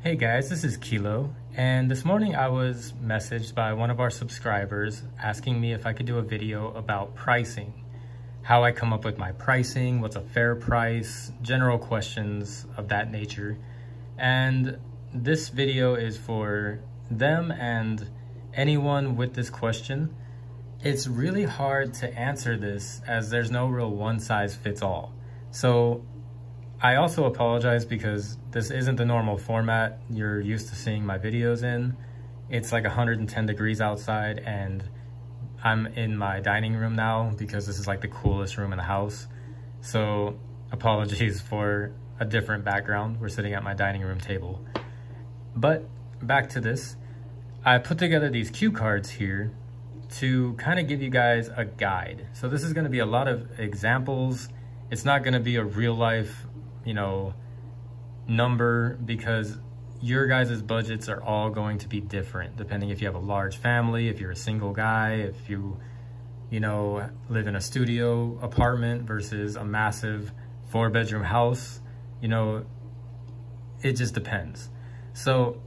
Hey guys, this is Kilo, and this morning I was messaged by one of our subscribers asking me if I could do a video about pricing, how I come up with my pricing, what's a fair price, general questions of that nature. And this video is for them and anyone with this question. It's really hard to answer this as there's no real one size fits all. So I also apologize because this isn't the normal format you're used to seeing my videos in. It's like 110 degrees outside and I'm in my dining room now because this is like the coolest room in the house. So apologies for a different background. We're sitting at my dining room table. But back to this, I put together these cue cards here to kind of give you guys a guide. So this is going to be a lot of examples. It's not going to be a real life, number, because your guys' budgets are all going to be different, depending if you have a large family, if you're a single guy, if you, live in a studio apartment versus a massive 4-bedroom house, it just depends. So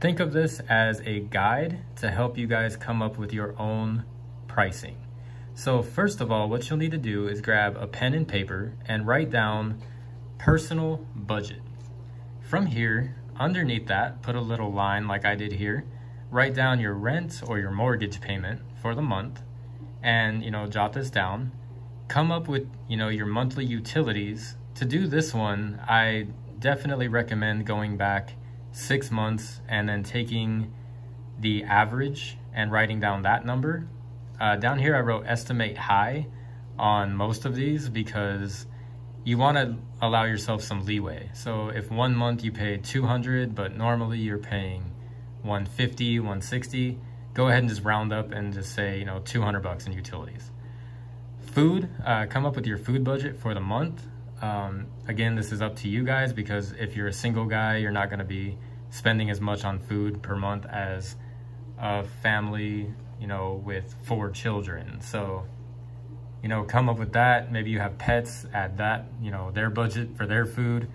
think of this as a guide to help you guys come up with your own pricing. So first of all, what you'll need to do is grab a pen and paper and write down personal budget. From here, underneath that, put a little line like I did here. Write down your rent or your mortgage payment for the month and, jot this down. Come up with, your monthly utilities. To do this one, I definitely recommend going back 6 months and then taking the average and writing down that number. Down here, I wrote estimate high on most of these because you want to allow yourself some leeway. So if 1 month you pay $200, but normally you're paying $150, $160, go ahead and just round up and just say, $200 in utilities. Food, come up with your food budget for the month. Again, this is up to you guys because if you're a single guy, you're not going to be spending as much on food per month as a family, with 4 children. So come up with that. Maybe you have pets, add that, their budget for their food.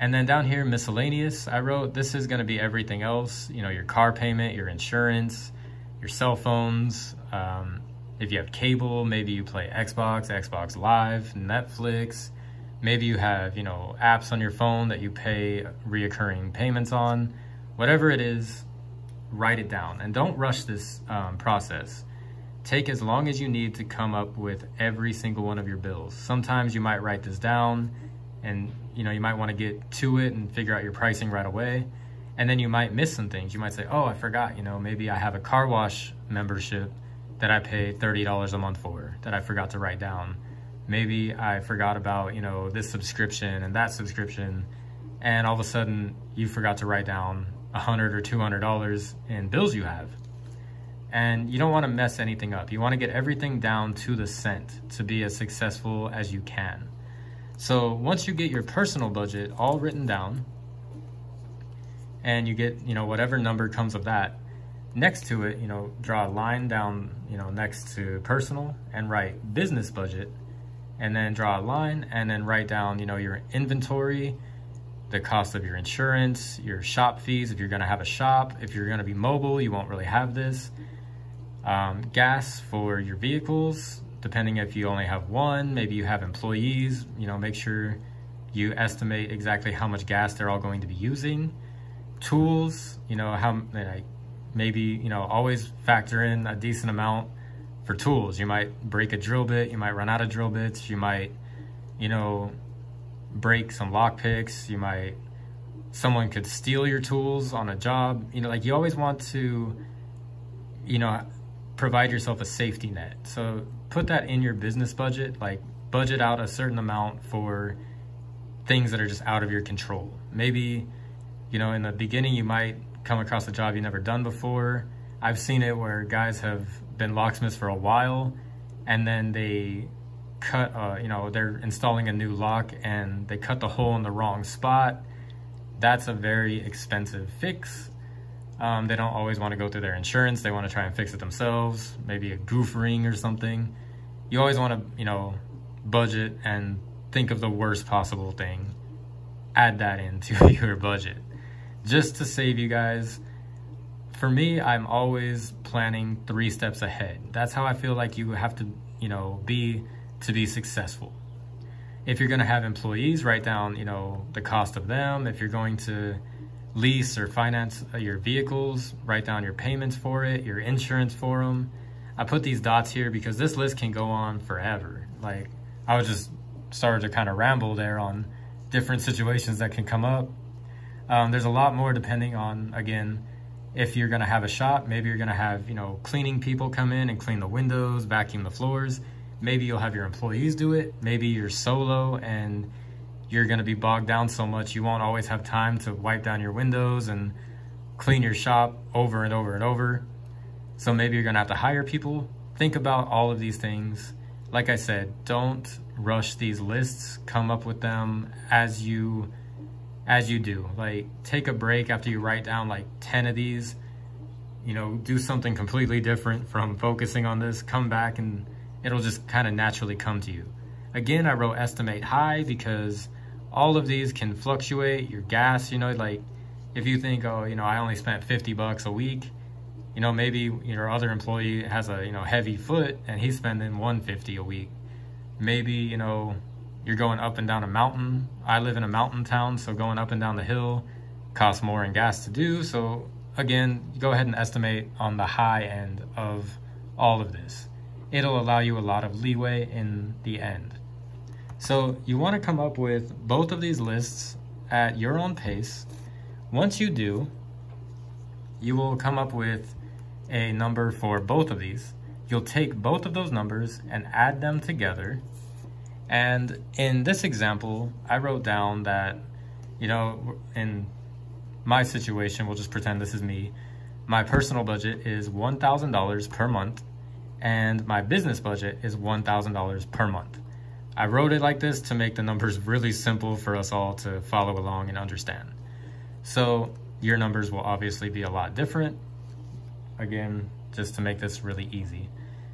And then down here, miscellaneous, I wrote, this is going to be everything else, your car payment, your insurance, your cell phones. If you have cable, maybe you play Xbox, Xbox Live, Netflix. Maybe you have, apps on your phone that you pay reoccurring payments on. Whatever it is, write it down. And don't rush this process. Take as long as you need to come up with every single one of your bills. Sometimes you might write this down and you might want to get to it and figure out your pricing right away. And then you might miss some things. You might say, oh, I forgot, maybe I have a car wash membership that I pay $30 a month for that I forgot to write down. Maybe I forgot about, this subscription and that subscription. And all of a sudden you forgot to write down $100 or $200 in bills you have. And you don't want to mess anything up. You want to get everything down to the cent to be as successful as you can. So once you get your personal budget all written down and you get, whatever number comes of that, next to it, draw a line down, next to personal and write business budget, and then draw a line and then write down, your inventory, the cost of your insurance, your shop fees, if you're going to have a shop. If you're going to be mobile, you won't really have this. Gas for your vehicles, depending if you only have one, maybe you have employees, make sure you estimate exactly how much gas they're all going to be using. Tools, always factor in a decent amount for tools. You might break a drill bit, you might run out of drill bits, you might, break some lock picks, you might, someone could steal your tools on a job, you always want to, provide yourself a safety net. So put that in your business budget, like budget out a certain amount for things that are just out of your control. Maybe, in the beginning you might come across a job you've never done before. I've seen it where guys have been locksmiths for a while and then they cut, they're installing a new lock and they cut the hole in the wrong spot. That's a very expensive fix. They don't always want to go through their insurance. They want to try and fix it themselves, maybe a goof ring or something. You always want to, budget and think of the worst possible thing. Add that into your budget. just to save you guys. For me, I'm always planning 3 steps ahead. That's how I feel like you have to, be to be successful. If you're going to have employees, write down, the cost of them. If you're going to lease or finance your vehicles, write down your payments for it, your insurance for them. I put these dots here because this list can go on forever. Like, I was just started to kind of ramble there on different situations that can come up. There's a lot more depending on, again, if you're going to have a shop. Maybe you're going to have, cleaning people come in and clean the windows, vacuum the floors. Maybe you'll have your employees do it. Maybe you're solo and you're going to be bogged down so much you won't always have time to wipe down your windows and clean your shop over and over and over. So maybe you're going to have to hire people. Think about all of these things. Like I said, don't rush these lists. Come up with them as you do. Like, take a break after you write down like 10 of these. Do something completely different from focusing on this. Come back and it'll just kind of naturally come to you. Again, I wrote estimate high because all of these can fluctuate. Your gas, like if you think, oh, I only spent $50 a week, maybe your other employee has a, heavy foot and he's spending $150 a week. Maybe, you're going up and down a mountain. I live in a mountain town, so going up and down the hill costs more in gas to do. So again, go ahead and estimate on the high end of all of this. It'll allow you a lot of leeway in the end. So you want to come up with both of these lists at your own pace. Once you do, you will come up with a number for both of these. You'll take both of those numbers and add them together. And in this example, I wrote down that, in my situation, we'll just pretend this is me. My personal budget is $1,000 per month, and my business budget is $1,000 per month. I wrote it like this to make the numbers really simple for us all to follow along and understand. So your numbers will obviously be a lot different. Again, just to make this really easy.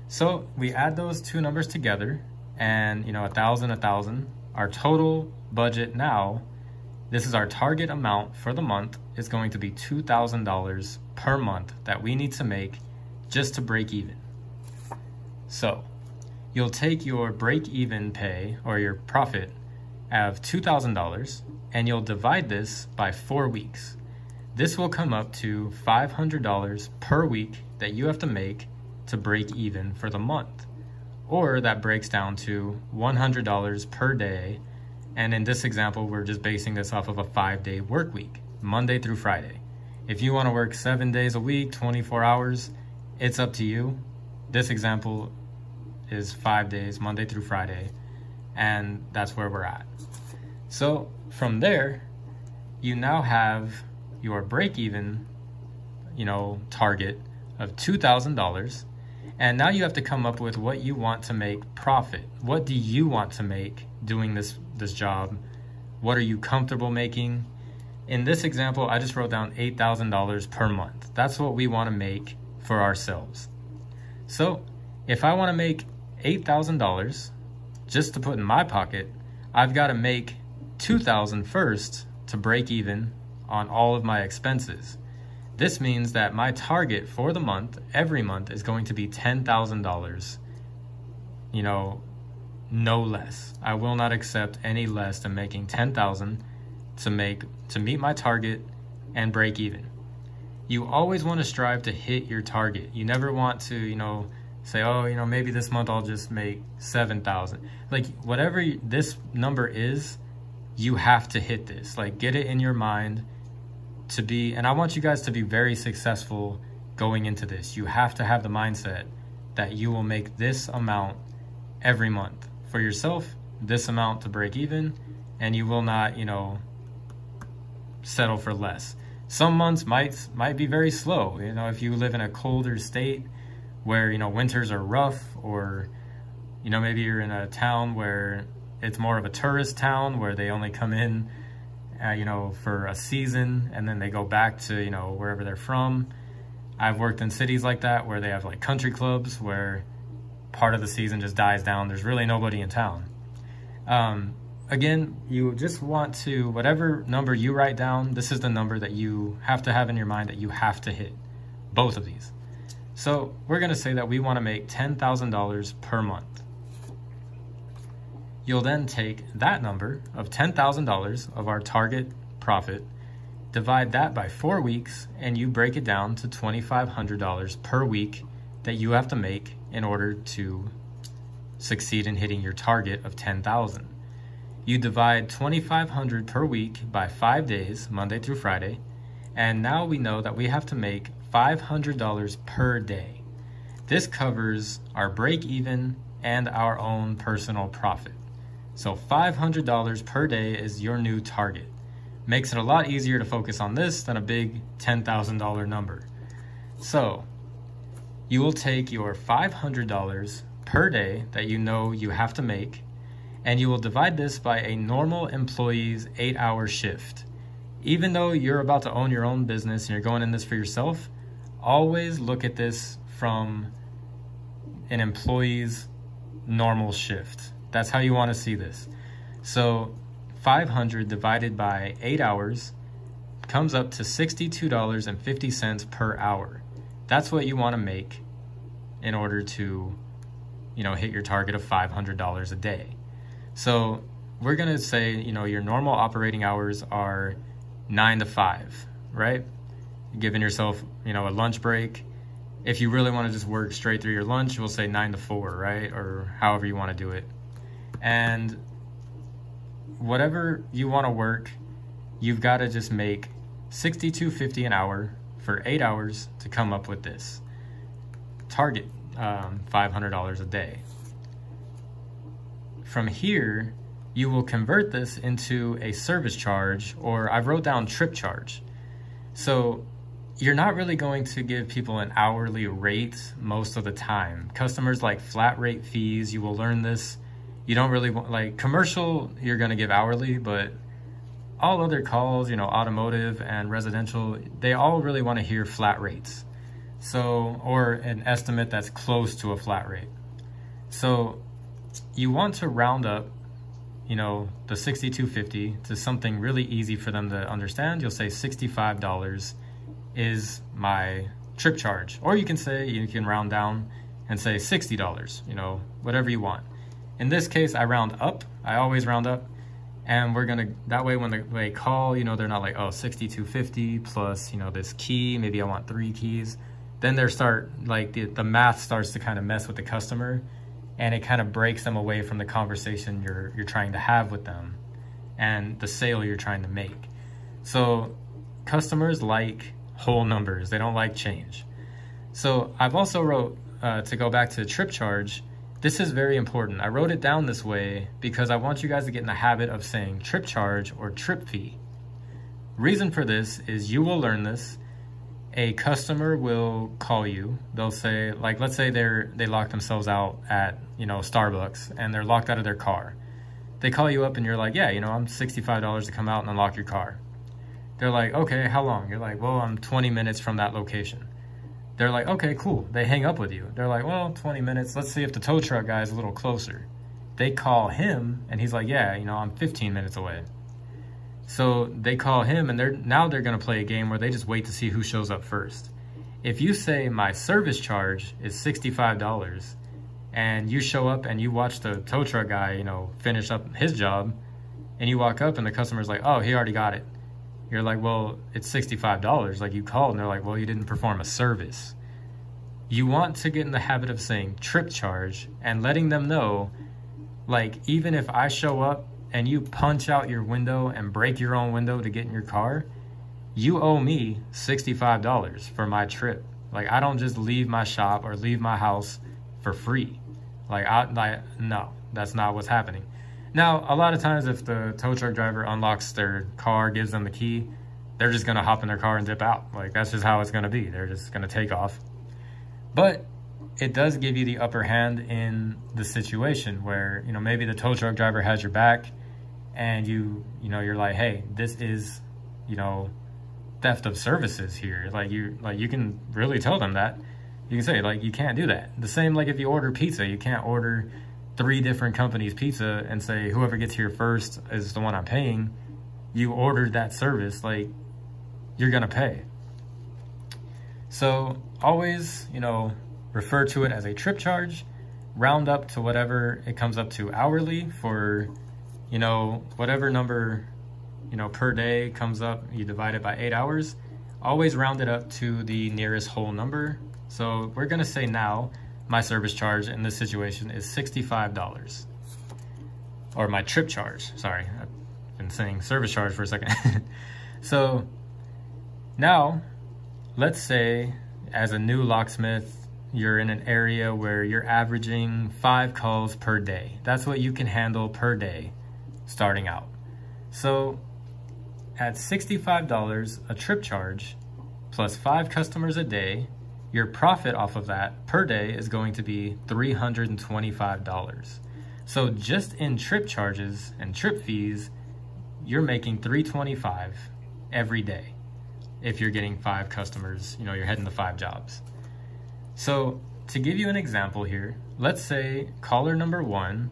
So we add those two numbers together and 1,000, 1,000. Our total budget now, this is our target amount for the month, is going to be $2,000 per month that we need to make just to break even. So you'll take your break-even pay or your profit of $2,000 and you'll divide this by 4 weeks. This will come up to $500 per week that you have to make to break even for the month. Or that breaks down to $100 per day. And in this example, we're just basing this off of a 5-day work week, Monday through Friday. If you want to work 7 days a week, 24 hours, it's up to you. This example is 5 days, Monday through Friday, and that's where we're at. So from there, you now have your break-even, target of $2,000, and now you have to come up with what you want to make profit. What do you want to make doing this job? What are you comfortable making? In this example, I just wrote down $8,000 per month. That's what we want to make for ourselves. So if I want to make $8,000 just to put in my pocket, I've got to make $2,000 first to break even on all of my expenses. This means that my target for the month, every month, is going to be $10,000, no less. I will not accept any less than making $10,000 to meet my target and break even. You always want to strive to hit your target. You never want to, say, oh, maybe this month I'll just make $7,000. Like, whatever this number is, you have to hit this. Like, get it in your mind to be, and I want you guys to be very successful going into this. You have to have the mindset that you will make this amount every month. For yourself, this amount to break even, and you will not, settle for less. Some months might be very slow. If you live in a colder state where, winters are rough, or, maybe you're in a town where it's more of a tourist town where they only come in, for a season and then they go back to, wherever they're from. I've worked in cities like that where they have like country clubs where part of the season just dies down. There's really nobody in town. Again, you just want to, whatever number you write down, this is the number that you have to have in your mind that you have to hit, both of these. So we're going to say that we want to make $10,000 per month. You'll then take that number of $10,000 of our target profit, divide that by 4 weeks, and you break it down to $2,500 per week that you have to make in order to succeed in hitting your target of $10,000. You divide $2,500 per week by 5 days, Monday through Friday, and now we know that we have to make $500 per day. This covers our break even and our own personal profit. So $500 per day is your new target. Makes it a lot easier to focus on this than a big $10,000 number. So you will take your $500 per day that you know you have to make, and you will divide this by a normal employee's 8-hour shift. Even though you're about to own your own business and you're going in this for yourself, always look at this from an employee's normal shift. That's how you want to see this. So 500 divided by 8 hours comes up to $62.50 per hour. That's what you want to make in order to, you know, hit your target of $500 a day. So we're going to say, you know, your normal operating hours are 9 to 5, right? Giving yourself, you know, a lunch break. If you really want to just work straight through your lunch, we'll say 9 to 4, right? Or however you want to do it. And whatever you want to work, you've got to just make $62.50 an hour for 8 hours to come up with this target, $500 a day. From here, you will convert this into a service charge, or I wrote down trip charge. So you're not really going to give people an hourly rate most of the time. Customers like flat rate fees. You will learn this. You don't really want, like commercial, you're going to give hourly, but all other calls, you know, automotive and residential, they all really want to hear flat rates. So, or an estimate that's close to a flat rate. So you want to round up, you know, the $62.50 to something really easy for them to understand. You'll say $65 is my trip charge. Or you can say, you can round down and say $60, you know, whatever you want. In this case, I round up. I always round up. And we're going to, that way when they call, you know, they're not like, oh, $62.50 plus, you know, this key. Maybe I want 3 keys. Then they start, like, the math starts to kind of mess with the customer. And it kind of breaks them away from the conversation you're trying to have with them and the sale you're trying to make. So customers like whole numbers. They don't like change. So I've also wrote, to go back to trip charge, this is very important. I wrote it down this way because I want you guys to get in the habit of saying trip charge or trip fee. Reason for this is you will learn this. A customer will call you. They'll say, like, let's say they lock themselves out at, you know, Starbucks, and they're locked out of their car. They call you up and you're like, yeah, you know, I'm $65 to come out and unlock your car. They're like, okay, how long? You're like, well, I'm 20 minutes from that location. They're like, okay, cool. They hang up with you. They're like, well, 20 minutes. Let's see if the tow truck guy is a little closer. They call him and he's like, yeah, you know, I'm 15 minutes away. So they call him, and now they're going to play a game where they just wait to see who shows up first. If you say my service charge is $65 and you show up and you watch the tow truck guy, you know, finish up his job, and you walk up and the customer's like, oh, he already got it. You're like, well, it's $65. Like, you called, and they're like, well, you didn't perform a service. You want to get in the habit of saying trip charge and letting them know, like, even if I show up and you punch out your window and break your own window to get in your car, you owe me $65 for my trip. Like, I don't just leave my shop or leave my house for free. Like, no, that's not what's happening. Now, a lot of times if the tow truck driver unlocks their car, gives them the key, they're just gonna hop in their car and dip out. Like, that's just how it's gonna be. They're just gonna take off. But it does give you the upper hand in the situation where, you know, maybe the tow truck driver has your back and you know, you're like, hey, this is, you know, theft of services here. Like, you can really tell them that. You can say, like, you can't do that. The same, like, if you order pizza, you can't order three different companies' pizza and say, whoever gets here first is the one I'm paying, you ordered that service, like, you're gonna pay. So always, you know, refer to it as a trip charge, round up to whatever it comes up to hourly for, you know, whatever number, you know, per day comes up, you divide it by 8 hours, always round it up to the nearest whole number. So we're gonna say now, my service charge in this situation is $65, or my trip charge, sorry, I've been saying service charge for a second. So now, let's say as a new locksmith, you're in an area where you're averaging 5 calls per day. That's what you can handle per day starting out. So at $65, a trip charge, plus 5 customers a day, your profit off of that per day is going to be $325. So just in trip charges and trip fees, you're making $325 every day. If you're getting 5 customers, you know, you're heading to 5 jobs. So to give you an example here, let's say caller number 1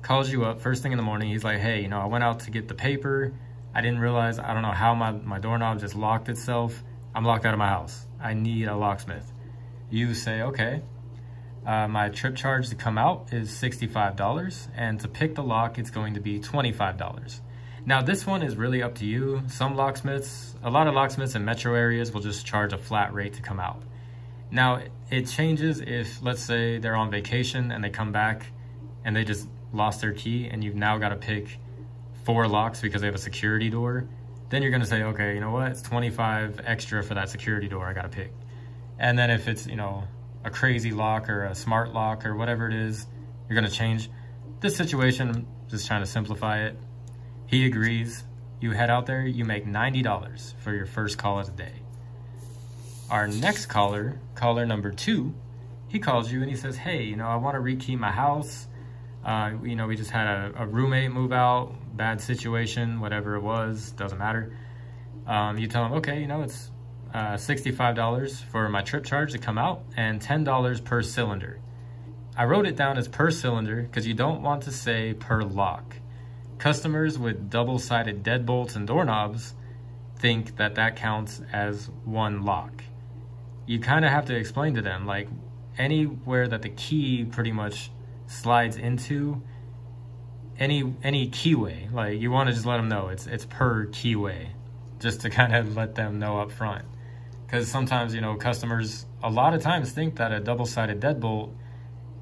calls you up first thing in the morning. He's like, hey, you know, I went out to get the paper. I didn't realize, I don't know how my doorknob just locked itself. I'm locked out of my house. I need a locksmith. You say, okay, my trip charge to come out is $65, and to pick the lock, it's going to be $25. Now, this one is really up to you. Some locksmiths, a lot of locksmiths in metro areas will just charge a flat rate to come out. Now, it changes if, let's say, they're on vacation and they come back and they just lost their key, and you've now got to pick 4 locks because they have a security door. Then you're gonna say, okay, you know what? It's $25 extra for that security door I gotta pick. And then if it's, you know, a crazy lock or a smart lock or whatever it is, you're gonna change. This situation, I'm just trying to simplify it. He agrees, you head out there, you make $90 for your first call of the day. Our next caller, caller number 2, he calls you and he says, hey, you know, I wanna rekey my house. You know, we just had a roommate move out, bad situation, whatever it was, doesn't matter. You tell them, okay, you know, it's $65 for my trip charge to come out and $10 per cylinder. I wrote it down as per cylinder because you don't want to say per lock. Customers with double-sided deadbolts and doorknobs think that that counts as 1 lock. You kind of have to explain to them, like, anywhere that the key pretty much slides into, any keyway, like, you want to just let them know it's per keyway, just to kind of let them know up front, because sometimes, you know, customers a lot of times think that a double-sided deadbolt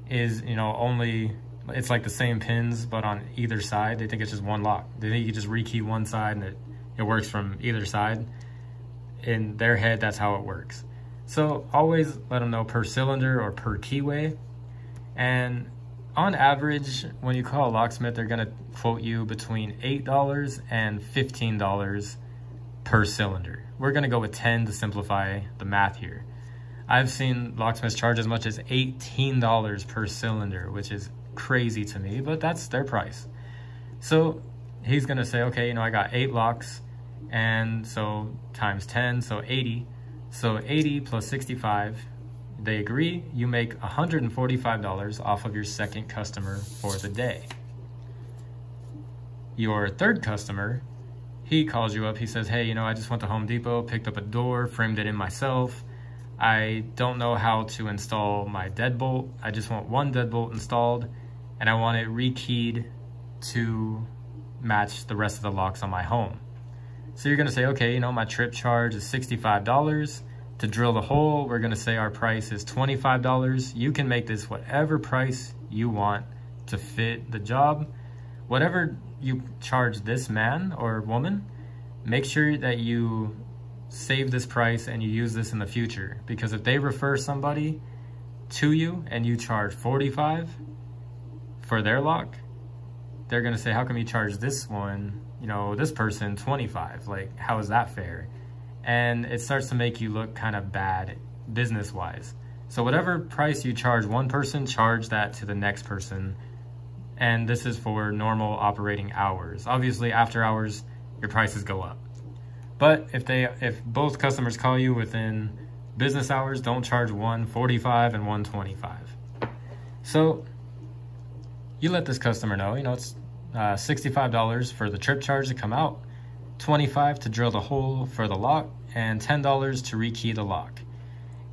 is, you know, only, it's like the same pins but on either side. They think it's just 1 lock. They think you just rekey one side and it works from either side. In their head, that's how it works. So always let them know per cylinder or per keyway. And on average, when you call a locksmith, they're gonna quote you between $8 and $15 per cylinder. We're gonna go with 10 to simplify the math here. I've seen locksmiths charge as much as $18 per cylinder, which is crazy to me, but that's their price. So he's gonna say, okay, you know, I got 8 locks, and so times 10, so 80. So 80 plus 65, they agree, you make $145 off of your second customer for the day. Your third customer, he calls you up, he says, hey, you know, I just went to Home Depot, picked up a door, framed it in myself. I don't know how to install my deadbolt. I just want 1 deadbolt installed, and I want it rekeyed to match the rest of the locks on my home. So you're gonna say, okay, you know, my trip charge is $65. To drill the hole, we're gonna say our price is $25. You can make this whatever price you want to fit the job. Whatever you charge this man or woman, make sure that you save this price and you use this in the future. Because if they refer somebody to you and you charge $45 for their lock, they're gonna say, how come you charge this one, you know, this person $25? Like, how is that fair? And it starts to make you look kind of bad business-wise. So whatever price you charge one person, charge that to the next person. And this is for normal operating hours. Obviously, after hours, your prices go up. But if both customers call you within business hours, don't charge one $45 and one $25. So you let this customer know, you know, it's $65 for the trip charge to come out, $25 to drill the hole for the lock, and $10 to rekey the lock.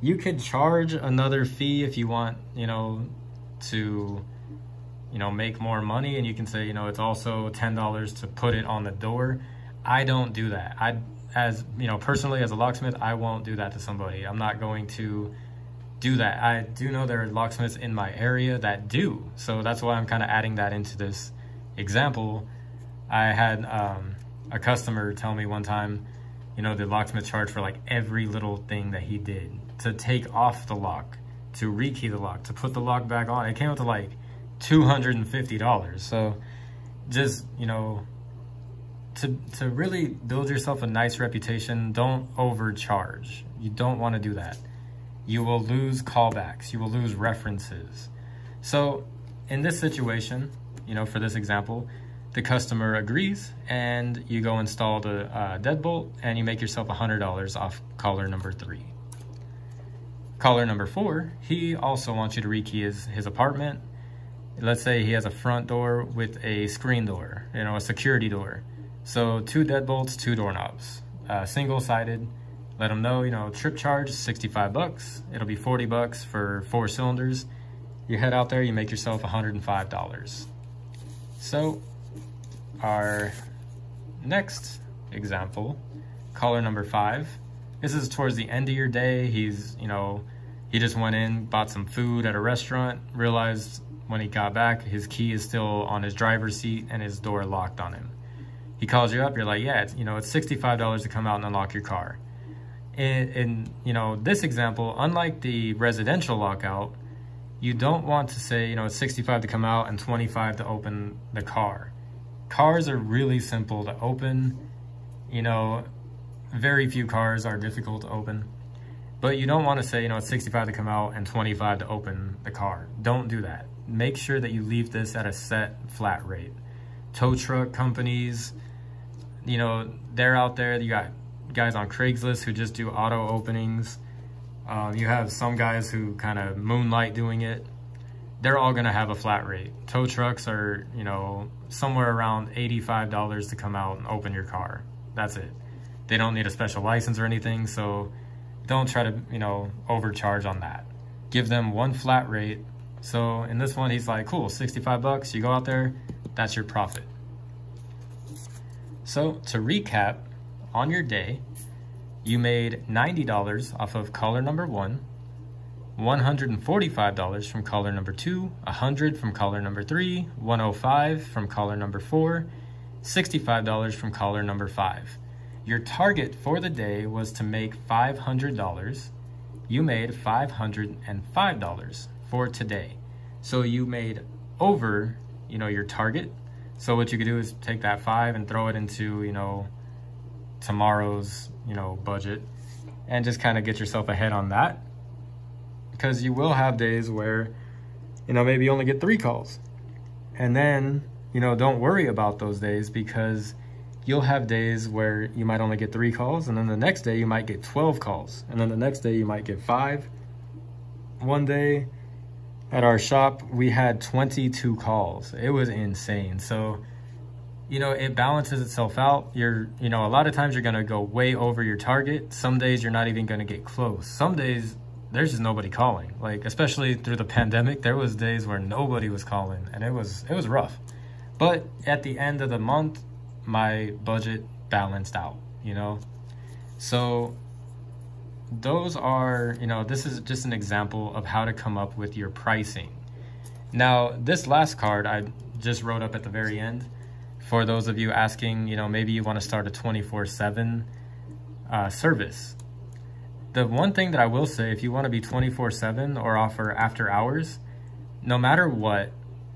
You could charge another fee if you want, you know, to, you know, make more money, and you can say, you know, it's also $10 to put it on the door. I don't do that. As you know, personally, as a locksmith, I won't do that to somebody. I'm not going to do that. I do know there are locksmiths in my area that do, so that's why I'm kind of adding that into this example. I had a customer tell me one time, you know, the locksmith charged for like every little thing that he did, to take off the lock, to rekey the lock, to put the lock back on. It came up to like $250. So just, you know, to really build yourself a nice reputation, don't overcharge. You don't want to do that. You will lose callbacks. You will lose references. So in this situation, you know, for this example, the customer agrees, and you go install the deadbolt, and you make yourself $100 off caller number 3. Caller number 4, he also wants you to rekey his apartment. Let's say he has a front door with a screen door, you know, a security door. So 2 deadbolts, 2 doorknobs, single-sided. Let him know, you know, trip charge, $65. It'll be $40 for 4 cylinders. You head out there, you make yourself $105. So our next example, caller number 5. This is towards the end of your day. He's, you know, he just went in, bought some food at a restaurant, realized when he got back, his key is still on his driver's seat and his door locked on him. He calls you up. You're like, yeah, it's, you know, it's $65 to come out and unlock your car. In you know, this example, unlike the residential lockout, you don't want to say, you know, it's $65 to come out and $25 to open the car. Cars are really simple to open. You know, very few cars are difficult to open. But you don't want to say, you know, it's $65 to come out and $25 to open the car. Don't do that. Make sure that you leave this at a set flat rate. Tow truck companies, you know, they're out there. You got guys on Craigslist who just do auto openings. You have some guys who kind of moonlight doing it. They're all going to have a flat rate. Tow trucks are, you know, somewhere around $85 to come out and open your car. That's it. They don't need a special license or anything, so don't try to, you know, overcharge on that. Give them one flat rate. So in this one, he's like, cool, $65. You go out there, that's your profit. So to recap, on your day, you made $90 off of caller number 1, $145 from caller number 2, $100 from caller number 3, $105 from caller number 4, $65 from caller number 5. Your target for the day was to make $500. You made $505 for today. So you made over, you know, your target. So what you could do is take that 5 and throw it into, you know, tomorrow's, you know, budget, and just kind of get yourself ahead on that, because you will have days where, you know, maybe you only get 3 calls, and then, you know, don't worry about those days, because you'll have days where you might only get 3 calls, and then the next day you might get 12 calls, and then the next day you might get 5. One day at our shop, we had 22 calls. It was insane. So, you know, it balances itself out. You're, you know, a lot of times you're going to go way over your target. Some days you're not even going to get close. Some days there's just nobody calling. Like, especially through the pandemic, there was days where nobody was calling, and it was rough. But at the end of the month, my budget balanced out, you know? So those are, you know, this is just an example of how to come up with your pricing. Now, this last card I just wrote up at the very end. For those of you asking, you know, maybe you want to start a 24/7 service. The one thing that I will say, if you want to be 24/7 or offer after hours, no matter what,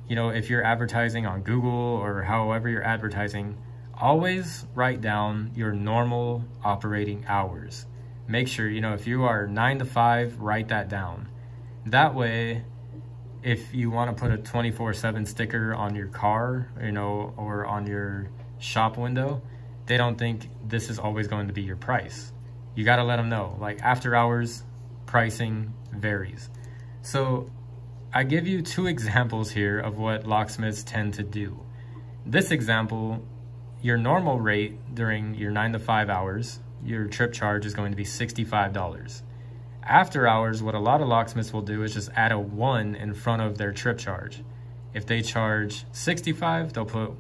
you know, if you're advertising on Google or however you're advertising, always write down your normal operating hours. Make sure, you know, if you are 9 to 5, write that down. That way, if you want to put a 24/7 sticker on your car, you know, or on your shop window, they don't think this is always going to be your price. You got to let them know, like, after hours pricing varies. So I give you two examples here of what locksmiths tend to do. This example, your normal rate during your 9 to 5 hours, your trip charge is going to be $65. After hours, what a lot of locksmiths will do is just add a 1 in front of their trip charge. If they charge $65, they'll put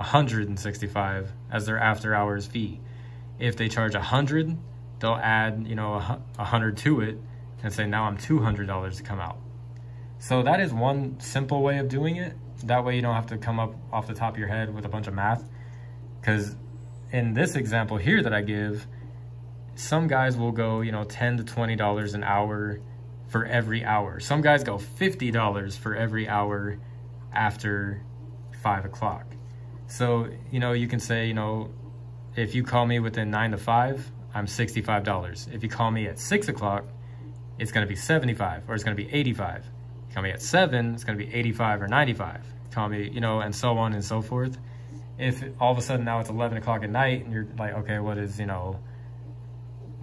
$165 as their after hours fee. If they charge $100, they'll add, $100 to it and say, now I'm $200 to come out. So that is one simple way of doing it. That way you don't have to come up off the top of your head with a bunch of math. Because in this example here that I give, some guys will go, $10 to $20 an hour for every hour. Some guys go $50 for every hour after 5 o'clock. So, you can say, if you call me within 9 to 5, I'm $65. If you call me at 6 o'clock, it's going to be $75 or it's going to be $85. You call me at 7, it's going to be $85 or $95. Call me, and so on and so forth. If all of a sudden now it's 11 o'clock at night and you're like, okay, what is,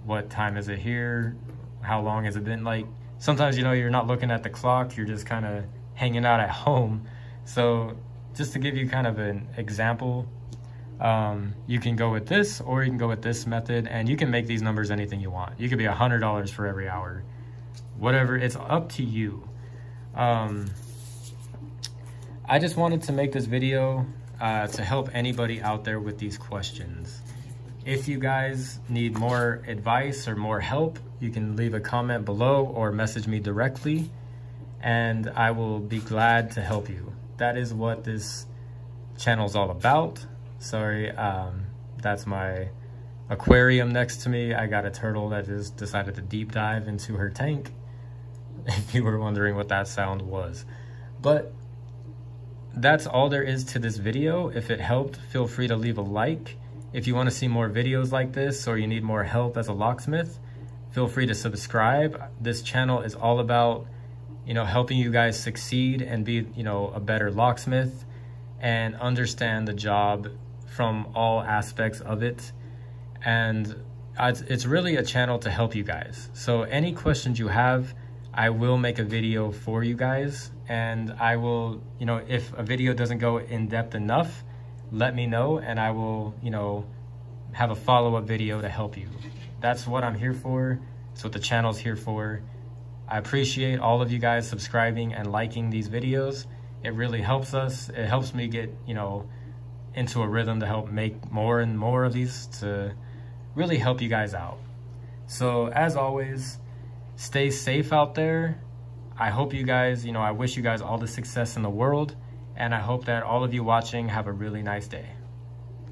what time is it here? How long has it been? Like, sometimes, you're not looking at the clock. You're just kind of hanging out at home. So just to give you kind of an example, you can go with this or you can go with this method, and you can make these numbers anything you want. You could be $100 for every hour, whatever. It's up to you. I just wanted to make this video to help anybody out there with these questions. If you guys need more advice or more help, you can leave a comment below or message me directly, and I will be glad to help you. That is what this channel is all about. Sorry, that's my aquarium next to me. I got a turtle that just decided to deep dive into her tank, if you were wondering what that sound was. But that's all there is to this video. If it helped, feel free to leave a like. If you want to see more videos like this, or you need more help as a locksmith, feel free to subscribe. This channel is all about, helping you guys succeed and be, a better locksmith and understand the job from all aspects of it. And it's really a channel to help you guys. So any questions you have, I will make a video for you guys, and I will, if a video doesn't go in depth enough, let me know, and I will, have a follow-up video to help you. That's what I'm here for. That's what the channel's here for. I appreciate all of you guys subscribing and liking these videos. It really helps us. It helps me get, into a rhythm to help make more and more of these to really help you guys out. So as always, stay safe out there. I hope you guys, I wish you guys all the success in the world. And I hope that all of you watching have a really nice day.